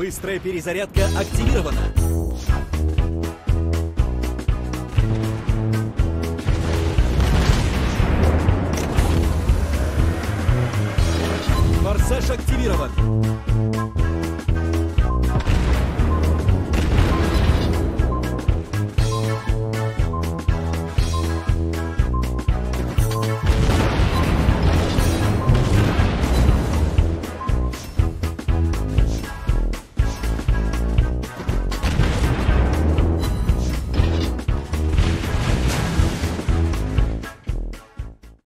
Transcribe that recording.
Быстрая перезарядка активирована. Форсаж активирован.